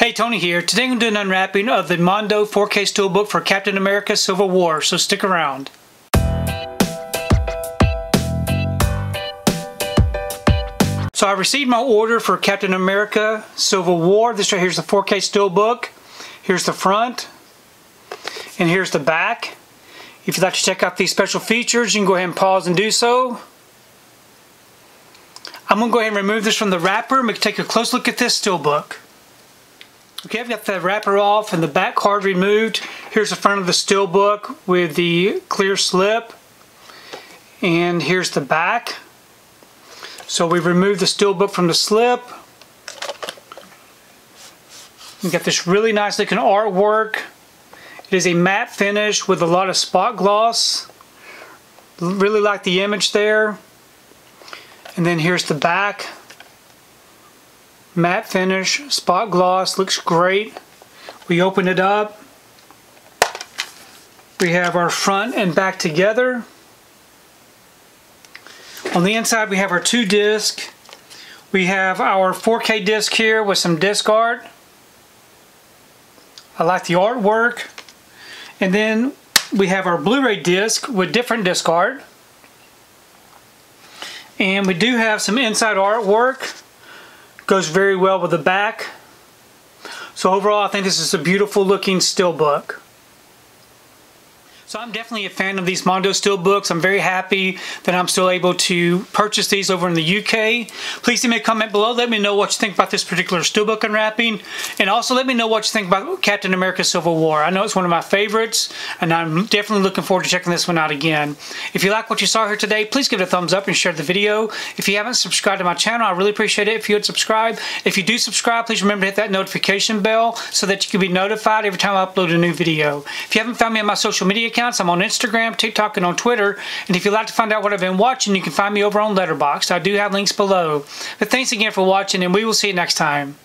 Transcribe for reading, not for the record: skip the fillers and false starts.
Hey, Tony here. Today I'm going to do an unwrapping of the Mondo 4K Steelbook for Captain America: Civil War, so stick around. So I received my order for Captain America: Civil War. This right here is the 4K Steelbook. Here's the front, and here's the back. If you'd like to check out these special features, you can go ahead and pause and do so. I'm going to go ahead and remove this from the wrapper and we can take a close look at this Steelbook. Okay, I've got the wrapper off and the back card removed. Here's the front of the Steelbook with the clear slip. And here's the back. So we've removed the Steelbook from the slip. We've got this really nice looking artwork. It is a matte finish with a lot of spot gloss. Really like the image there. And then here's the back. Matte finish, spot gloss, looks great. We open it up. We have our front and back together. On the inside we have our two discs. We have our 4K disc here with some disc art. I like the artwork. And then we have our Blu-ray disc with different disc art. And we do have some inside artwork. Goes very well with the back. So overall, I think this is a beautiful looking Steelbook. So I'm definitely a fan of these Mondo Steelbooks. I'm very happy that I'm still able to purchase these over in the UK. Please leave me a comment below. Let me know what you think about this particular Steelbook unwrapping. And also let me know what you think about Captain America: Civil War. I know it's one of my favorites, and I'm definitely looking forward to checking this one out again. If you like what you saw here today, please give it a thumbs up and share the video. If you haven't subscribed to my channel, I really appreciate it if you would subscribe. If you do subscribe, please remember to hit that notification bell so that you can be notified every time I upload a new video. If you haven't found me on my social media accounts, I'm on Instagram, TikTok, and on Twitter. And if you'd like to find out what I've been watching, you can find me over on Letterboxd. I do have links below. But thanks again for watching, and we will see you next time.